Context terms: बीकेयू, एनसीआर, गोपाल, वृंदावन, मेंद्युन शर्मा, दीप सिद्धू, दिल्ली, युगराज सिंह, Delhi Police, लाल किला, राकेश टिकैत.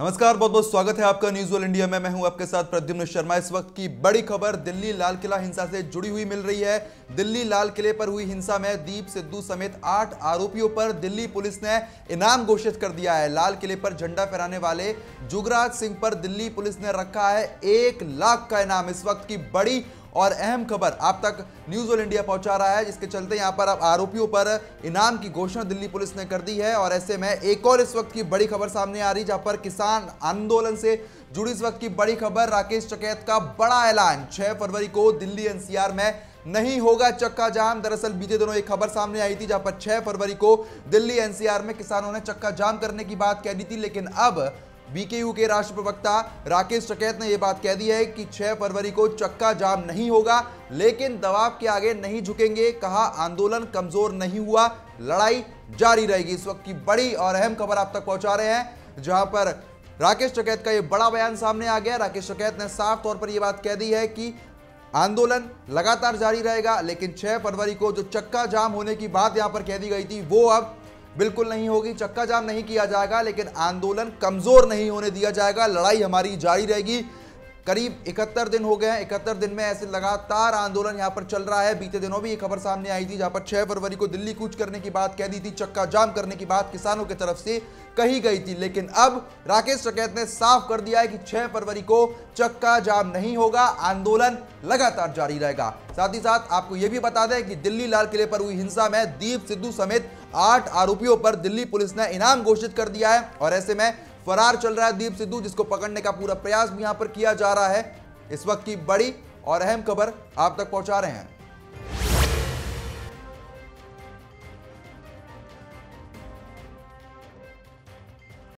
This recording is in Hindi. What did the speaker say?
नमस्कार, बहुत बहुत स्वागत है आपका न्यूज वर्ल्ड इंडिया में। मैं हूं आपके साथ मेंद्युन शर्मा। इस वक्त की बड़ी खबर दिल्ली लाल किला हिंसा से जुड़ी हुई मिल रही है। दिल्ली लाल किले पर हुई हिंसा में दीप सिद्धू समेत 8 आरोपियों पर दिल्ली पुलिस ने इनाम घोषित कर दिया है। लाल किले पर झंडा फहराने वाले युगराज सिंह पर दिल्ली पुलिस ने रखा है 1 लाख का इनाम। इस वक्त की बड़ी और अहम खबर आप तक न्यूज ऑल इंडिया पहुंचा रहा है, जिसके चलते यहां पर अब आरोपियों पर इनाम की घोषणा दिल्ली पुलिस ने कर दी है। और ऐसे में एक और इस वक्त की बड़ी खबर सामने आ रही, जहां पर किसान आंदोलन से जुड़ी इस वक्त की बड़ी खबर। राकेश टिकैत का बड़ा ऐलान, 6 फरवरी को दिल्ली एनसीआर में नहीं होगा चक्का जाम। दरअसल बीते दोनों एक खबर सामने आई थी, जहां पर 6 फरवरी को दिल्ली एनसीआर में किसानों ने चक्का जाम करने की बात कह दी थी, लेकिन अब बीकेयू के राष्ट्र प्रवक्ता राकेश टिकैत ने यह बात कह दी है कि 6 फरवरी को चक्का जाम नहीं होगा, लेकिन दबाव के आगे नहीं झुकेंगे। कहा, आंदोलन कमजोर नहीं हुआ, लड़ाई जारी रहेगी। इस वक्त की बड़ी और अहम खबर आप तक पहुंचा रहे हैं, जहां पर राकेश टिकैत का यह बड़ा बयान सामने आ गया। राकेश टिकैत ने साफ तौर पर यह बात कह दी है कि आंदोलन लगातार जारी रहेगा, लेकिन 6 फरवरी को जो चक्का जाम होने की बात यहाँ पर कह दी गई थी, वो अब बिल्कुल नहीं होगी। चक्का जाम नहीं किया जाएगा, लेकिन आंदोलन कमजोर नहीं होने दिया जाएगा, लड़ाई हमारी जारी रहेगी। करीब 71 दिन हो गए हैं, 71 दिन में ऐसे लगातार आंदोलन यहाँ पर चल रहा है। बीते दिनों भी ये खबर सामने आई थी, जहाँ पर 6 फरवरी को दिल्ली कूच करने की बात कह दी थी, चक्का जाम करने की बात किसानों की तरफ से कही गई थी, लेकिन अब राकेश टिकैत ने साफ कर दिया है कि 6 फरवरी को चक्का जाम नहीं होगा, आंदोलन लगातार जारी रहेगा। साथ ही साथ आपको यह भी बता दें कि दिल्ली लाल किले पर हुई हिंसा में दीप सिद्धू समेत 8 आरोपियों पर दिल्ली पुलिस ने इनाम घोषित कर दिया है। और ऐसे में फरार चल रहा है दीप सिद्धू, जिसको पकड़ने का पूरा प्रयास भी यहां पर किया जा रहा है। इस वक्त की बड़ी और अहम खबर आप तक पहुंचा रहे हैं।